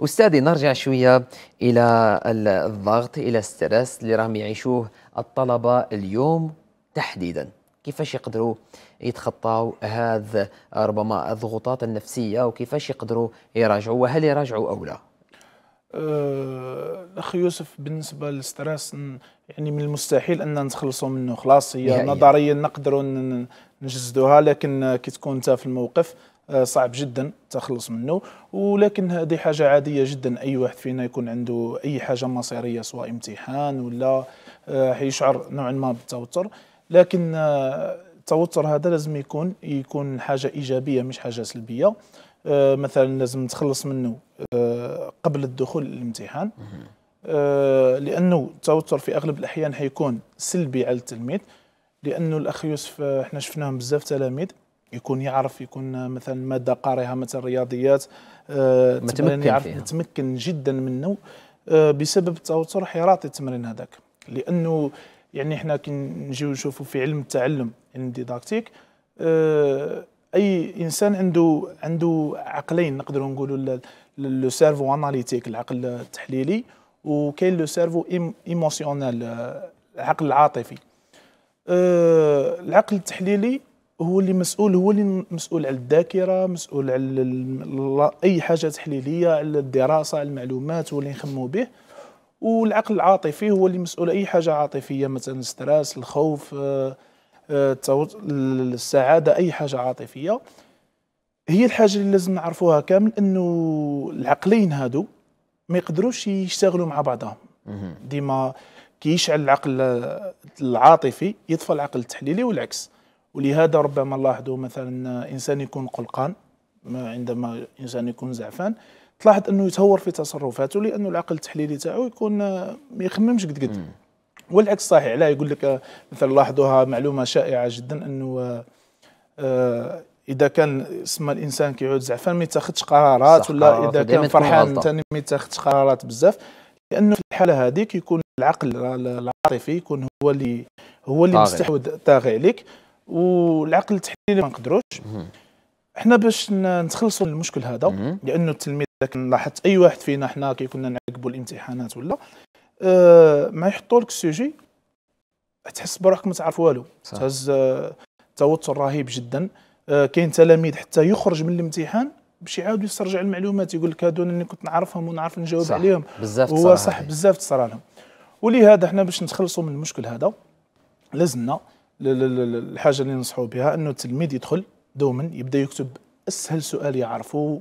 أستاذي، نرجع شوية إلى الضغط، إلى السترس اللي راهم يعيشوه الطلبة اليوم تحديدا. كيفاش يقدروا يتخطاوا هذا ربما الضغوطات النفسية، وكيفاش يقدروا يراجعوا، وهل يراجعوا أو لا؟ أخي يوسف، بالنسبة للسترس يعني من المستحيل أن نتخلصوا منه، خلاص هي نظريا نقدروا نجسدوها، لكن كي تكون أنت في الموقف صعب جدا التخلص منه. ولكن هذه حاجة عادية جدا، أي واحد فينا يكون عنده أي حاجة مصيرية، سواء امتحان ولا يشعر نوعا ما بالتوتر. لكن التوتر هذا لازم يكون حاجة إيجابية مش حاجة سلبية. مثلا لازم نتخلص منه قبل الدخول للامتحان، لأنه التوتر في أغلب الأحيان حيكون سلبي على التلميذ، لأنه الأخ يوسف احنا شفناهم بزاف تلاميذ يكون مثلا ماده قارئها مثلا رياضيات متمكن جدا منه بسبب التوتر حيراطي التمرين هذاك. لانه يعني احنا كي نجيو نشوفوا في علم التعلم، علم الديداكتيك، اي انسان عنده عقلين، نقدروا نقولوا لو سيرفو اناليتيك، العقل التحليلي، وكاين لو سيرفو ايموسيونيل، العقل العاطفي. العقل التحليلي هو اللي مسؤول على الذاكره، مسؤول على اي حاجه تحليليه، على الدراسه، على المعلومات، هو اللي نخمو به. والعقل العاطفي هو اللي مسؤول على اي حاجه عاطفيه، مثلا الستريس، الخوف، السعاده، اي حاجه عاطفيه. هي الحاجه اللي لازم نعرفوها كامل، انه العقلين هادو ما يقدروش يشتغلوا مع بعضهم. ديما كيشعل العقل العاطفي يطفى العقل التحليلي والعكس. ولهذا ربما نلاحظوا مثلا انسان يكون قلقان، عندما انسان يكون زعفان تلاحظ انه يتهور في تصرفاته، لانه العقل التحليلي تاعو يكون ما يخممش قد. والعكس صحيح، لا يقول لك مثلا لاحظوها معلومه شائعه جدا، انه اذا كان الانسان كيعود زعفان ما يتاخذش قرارات، ولا اذا كان فرحان ثاني ما يتاخذش قرارات بزاف، لانه في الحاله هذيك يكون العقل العاطفي يكون هو اللي مستحوذ، طاغي عليك، والعقل التحليلي ما نقدروش. احنا باش نتخلصوا من المشكل هذا، لانه التلميذ لاحظت اي واحد فينا حنا كي كنا نعقبوا الامتحانات ولا ما يحطوا لك السوجي، تحس بروحك ما تعرف والو، تهز توتر رهيب جدا. كاين تلاميذ حتى يخرج من الامتحان باش يعاود يسترجع المعلومات، يقول لك هادو انا كنت نعرفهم ونعرف نجاوب عليهم، هو صح بزاف تصرى لهم. ولهذا احنا باش نتخلصوا من المشكل هذا لازمنا الحاجه اللي ننصحوا بها، انه التلميذ يدخل دوما يبدا يكتب اسهل سؤال يعرفه